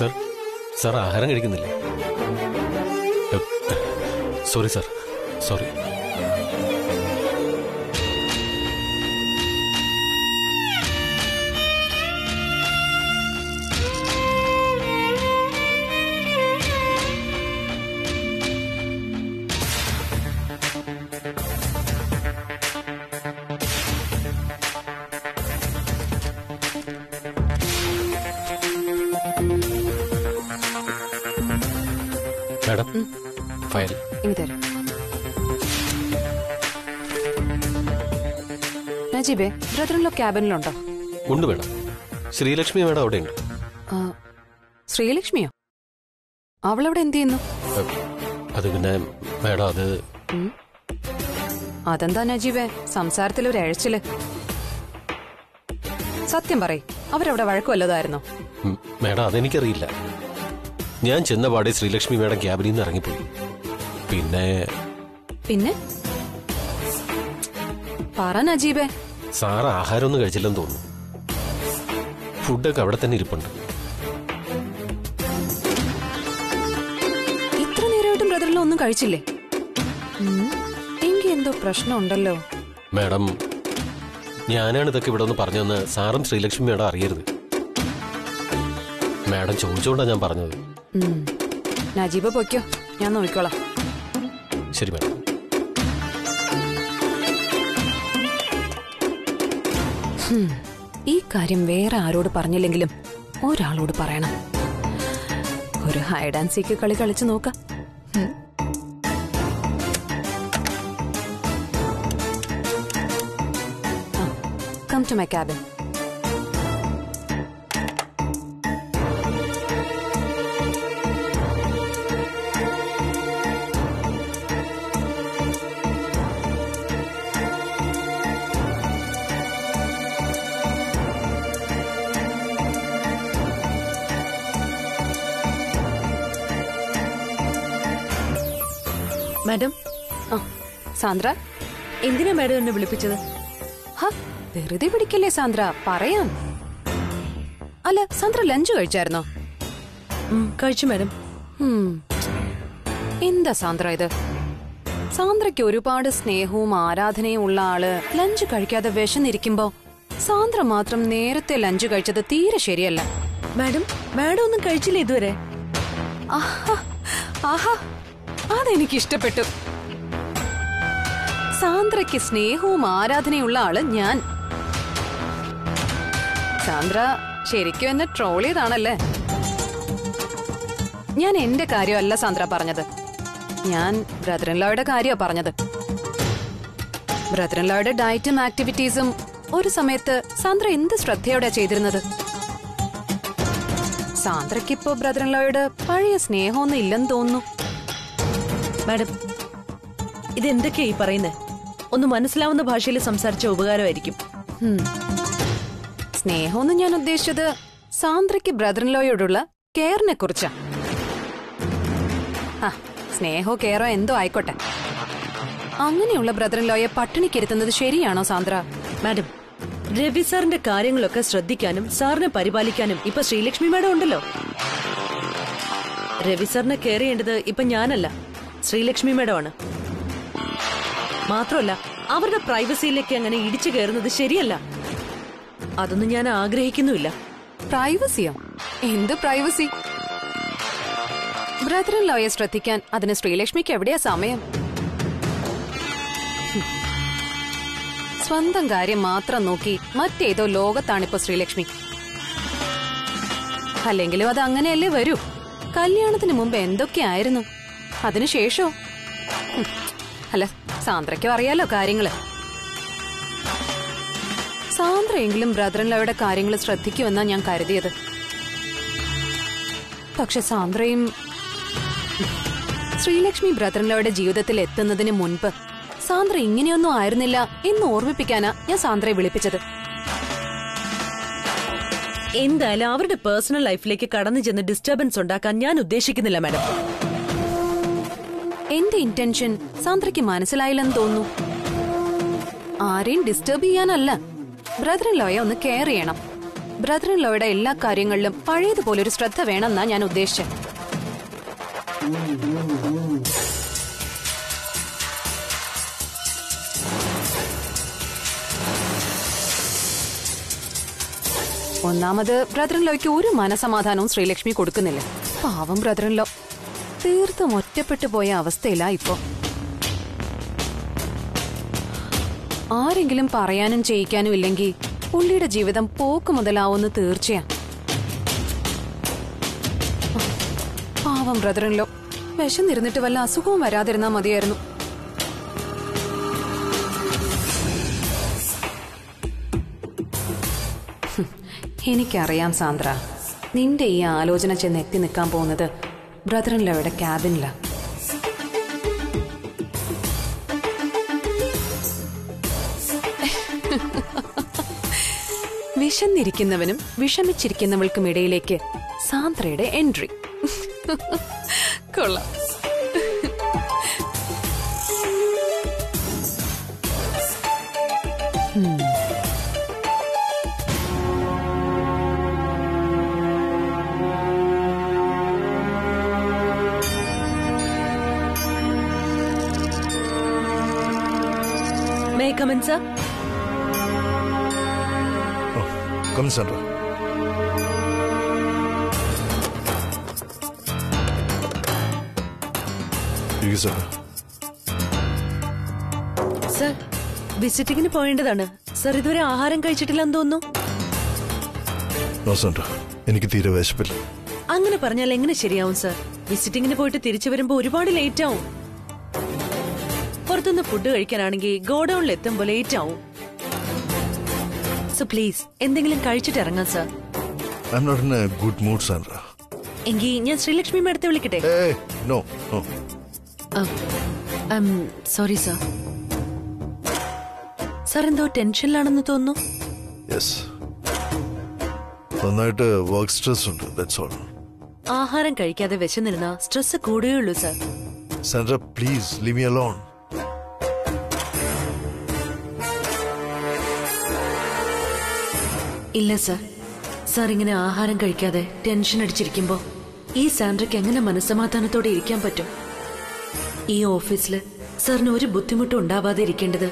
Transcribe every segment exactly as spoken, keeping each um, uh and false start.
Sir sir ആഹാരം കഴിക്കുന്നില്ലേ? Sorry sir, sorry. നജീബേ, ബ്രദറിലോ ക്യാബിനിലുണ്ടോ? ഉണ്ട് മേഡം, ശ്രീലക്ഷ്മി മേഡം അവിടെയുണ്ട്. ശ്രീലക്ഷ്മിയോ? അവളവിടെ എന്ത് ചെയ്യുന്നു? അത് പിന്നെ മേഡം, അത് അതെന്താ നജീബേ സംസാരത്തിൽ ഒരു എഴച്ചില്? സത്യം പറയ്, അവരവിടെ വഴക്കുവല്ലതായിരുന്നോ? മേഡം അതെനിക്കറിയില്ല. ഞാൻ ചെന്ന പാടെ ശ്രീലക്ഷ്മി മേഡം ക്യാബിനിൽ നിന്ന് ഇറങ്ങിപ്പോയി. പിന്നെ പിന്നെ പറ നജീബേ. സാർ ആഹാരമൊന്നും കഴിച്ചില്ലെന്ന് തോന്നുന്നു. ഫുഡൊക്കെ അവിടെ തന്നെ ഇരിപ്പുണ്ട്. ഇത്ര നേരമായിട്ടും ബ്രദറിലോ ഒന്നും കഴിച്ചില്ലേ? എനിക്ക് എന്തോ പ്രശ്നം ഉണ്ടല്ലോ. മേഡം, ഞാനാണ് ഇതൊക്കെ ഇവിടെ ഒന്ന് പറഞ്ഞതെന്ന് സാറും ശ്രീലക്ഷ്മി മേഡം അറിയരുത്. മേഡം ചോദിച്ചോണ്ടാ ഞാൻ പറഞ്ഞത്. നജീബ് പൊയ്ക്കോ, ഞാൻ നോക്കിക്കോളാം. ശരി മേഡം. ഈ കാര്യം വേറെ ആരോട് പറഞ്ഞില്ലെങ്കിലും ഒരാളോട് പറയണം. ഒരു ഹൈഡ് ആൻഡ് സീക്ക് കളി കളിച്ചു നോക്കാം. Come to my cabin. Madam, ആ സാന്ദ്ര, എന്തിനാ മാഡം എന്നെ വിളിപ്പിച്ചത്? ഹാ, വെറുതെ പിടിക്കല്ലേ സാന്ദ്ര, പറയാം. അല്ല സാന്ദ്ര, ലഞ്ച് കഴിച്ചായിരുന്നോ? കഴിച്ചു മാഡം. എന്താ സാന്ദ്ര ഇത്? സാന്ദ്രയ്ക്ക് ഒരുപാട് സ്നേഹവും ആരാധനയും ഉള്ള ആള് ലഞ്ച് കഴിക്കാതെ വിശന്നിരിക്കുമ്പോ സാന്ദ്ര മാത്രം നേരത്തെ ലഞ്ച് കഴിച്ചത് തീരെ ശരിയല്ല. മാഡം, മാഡം ഒന്നും കഴിച്ചില്ല ഇതുവരെ? ആഹാ ആഹാ, അതെനിക്കിഷ്ടപ്പെട്ടു. സാന്ദ്രയ്ക്ക് സ്നേഹവും ആരാധനയുള്ള ആള് ഞാൻ. സാന്ദ്ര ശരിക്കും എന്നെ ട്രോൾ ചെയ്താണല്ലേ? ഞാൻ എന്റെ കാര്യമല്ല സാന്ദ്ര പറഞ്ഞത്, ഞാൻ ബ്രദർ ഇൻ ലോയുടെ കാര്യമാണ് പറഞ്ഞത്. ബ്രദർ ഇൻ ലോയുടെ ഡയറ്റും ആക്ടിവിറ്റീസും ഒരു സമയത്ത് സാന്ദ്ര എന്ത് ശ്രദ്ധയോടെ ചെയ്തിരുന്നത്. സാന്ദ്രയ്ക്കിപ്പോ ബ്രദർ ഇൻ ലോയുടെ പഴയ സ്നേഹമൊന്നും ഇല്ലെന്ന് തോന്നുന്നു. മാഡം, ഇതെന്തൊക്കെയാ ഈ പറയുന്നത്? ഒന്ന് മനസ്സിലാവുന്ന ഭാഷയിൽ സംസാരിച്ച ഉപകാരമായിരിക്കും. സ്നേഹമെന്ന് ഞാൻ ഉദ്ദേശിച്ചത് സാന്ദ്രയ്ക്ക് ബ്രദർ ഇൻ ലോയോടുള്ള കെയറിനെ കുറിച്ചാ. ആ, സ്നേഹോ കെയറോ എന്തോ ആയിക്കോട്ടെ, അങ്ങനെയുള്ള ബ്രദർ ഇൻ ലോയെ പട്ടിണിക്കിരുത്തുന്നത് ശരിയാണോ സാന്ദ്ര? മാഡം, രവി സാറിന്റെ കാര്യങ്ങളൊക്കെ ശ്രദ്ധിക്കാനും സാറിനെ പരിപാലിക്കാനും ഇപ്പൊ ശ്രീലക്ഷ്മി മാഡം ഉണ്ടല്ലോ. രവി സാറിനെ കെയർ ചെയ്യേണ്ടത് ഇപ്പൊ ഞാനല്ല, ശ്രീലക്ഷ്മി മേഡമാണ്. മാത്രമല്ല, അവരുടെ പ്രൈവസിയിലേക്ക് അങ്ങനെ ഇടിച്ചു കയറുന്നത് ശരിയല്ല. അതൊന്നും ഞാൻ ആഗ്രഹിക്കുന്നുമില്ല. പ്രൈവസിയോ? എന്ത് പ്രൈവസി? ബ്രദർ ഇൻ ലോയെ ശ്രദ്ധിക്കാൻ അതിന് ശ്രീലക്ഷ്മിക്ക് എവിടെയാ സമയം? സ്വന്തം കാര്യം മാത്രം നോക്കി മറ്റേതോ ലോകത്താണിപ്പോ ശ്രീലക്ഷ്മി. അല്ലെങ്കിലും അത് അങ്ങനെയല്ലേ വരൂ. കല്യാണത്തിന് മുമ്പ് എന്തൊക്കെയായിരുന്നു, അതിനുശേഷോ? അല്ല, സാന്ദ്രയ്ക്കും അറിയാലോ കാര്യങ്ങള്. സാന്ദ്ര എങ്കിലും ബ്രദർ ഇൻ ലോയുടെ കാര്യങ്ങൾ ശ്രദ്ധിക്കുമെന്നാ ഞാൻ കരുതിയത്. പക്ഷെ സാന്ദ്രയും ശ്രീലക്ഷ്മി ബ്രദർ ഇൻ ലോയുടെ ജീവിതത്തിൽ എത്തുന്നതിന് മുൻപ് സാന്ദ്ര ഇങ്ങനെയൊന്നും ആയിരുന്നില്ല എന്ന് ഓർമ്മിപ്പിക്കാനാ ഞാൻ സാന്ദ്രയെ വിളിപ്പിച്ചത്. എന്തായാലും അവരുടെ പേഴ്സണൽ ലൈഫിലേക്ക് കടന്നു ചെന്ന് ഡിസ്റ്റർബൻസ് ഉണ്ടാക്കാൻ ഞാൻ ഉദ്ദേശിക്കുന്നില്ല മാഡം. എന്റെ ഇന്റൻഷൻ സാന്ദ്രയ്ക്ക് മനസ്സിലായില്ലെന്ന് തോന്നുന്നു. ആരെയും ഡിസ്റ്റർബ് ചെയ്യാനല്ല, ബ്രദർ ഇൻ ലോയെ ഒന്ന് കെയർ ചെയ്യണം, brother-in-law എല്ലാ കാര്യങ്ങളിലും പഴയതുപോലെ ഒരു ശ്രദ്ധ വേണമെന്നാ ഞാൻ ഉദ്ദേശിച്ചത്. ഒന്നാമത് ബ്രദറിൻലോയ്ക്ക് ഒരു മനസമാധാനവും ശ്രീലക്ഷ്മി കൊടുക്കുന്നില്ല. പാവം ബ്രദറിൻലോ തീർത്തും ഒറ്റപ്പെട്ടു പോയ അവസ്ഥയിലാ ഇപ്പോ. ആരെങ്കിലും പറയാനും ചെയ്യിക്കാനും ഇല്ലെങ്കിൽ പുള്ളിയുടെ ജീവിതം പോക്ക് മുതലാവുമെന്ന് തീർച്ചയാ. പാവം ബ്രദറിൻലോ വിശന്നിരുന്നിട്ട് വല്ല അസുഖവും വരാതിരുന്നാ മതിയായിരുന്നു. എനിക്കറിയാം സാന്ദ്ര, നിന്റെ ഈ ആലോചന ചെന്ന് എത്തി നിൽക്കാൻ പോകുന്നത് ബ്രദറിൻലോയുടെ ക്യാബിനിലാണ്. വിശന്നിരിക്കുന്നവനും വിഷമിച്ചിരിക്കുന്നവൾക്കും ഇടയിലേക്ക് സാന്ദ്രയുടെ എൻട്രി കൊള്ളാം. Come in, sir. Oh, come in, Sandra. You, sir. Sir, visiting nu poyendadana. Sir, iduvare aaharam kalichittilla ennu thonnu. No, Sandra. Enikku theera veshapilla. Angane paranjal engane seriyavum, sir. Visiting nu poyittu thirichu varumbo orupaadu late aavum. പുറത്തുനിന്ന് food കഴിക്കാനാണെങ്കിൽ ഗോഡൌണിൽ എത്തുമ്പോൾ late ആവും. So please എന്തെങ്കിലും കഴിച്ചിട്ട് ഇറങ്ങാൻ sir. I am not in a good mood Sandra. എങ്കിൽ ഞാൻ ശ്രീലക്ഷ്മി മേഡത്തെ വിളിക്കട്ടെ? No no, I am sorry sir. Sir എന്തോ ടെൻഷനിലാണെന്ന് തോന്നുന്നു. യെസ്, നന്നായിട്ട് വർക്ക് സ്ട്രെസ് ഉണ്ട്, ദാറ്റ്സ് ഓൾ. ആഹാരം കഴിക്കാതെ വിശന്നിരുന്ന സ്ട്രെസ് കൂടുകയുള്ളൂ sir. Sandra please leave me alone. ഇല്ല സാർ, സാർ ഇങ്ങനെ ആഹാരം കഴിക്കാതെ ടെൻഷൻ അടിച്ചിരിക്കുമ്പോ ഈ സാൻഡ്രയ്ക്ക് എങ്ങനെ മനസ്സമാധാനത്തോടെ ഇരിക്കാൻ പറ്റും? ഈ ഓഫീസിൽ സാറിന് ഒരു ബുദ്ധിമുട്ടും ഉണ്ടാവാതെ ഇരിക്കേണ്ടത്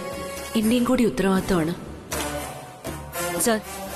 എന്റെയും കൂടി ഉത്തരവാദിത്തമാണ് സാർ.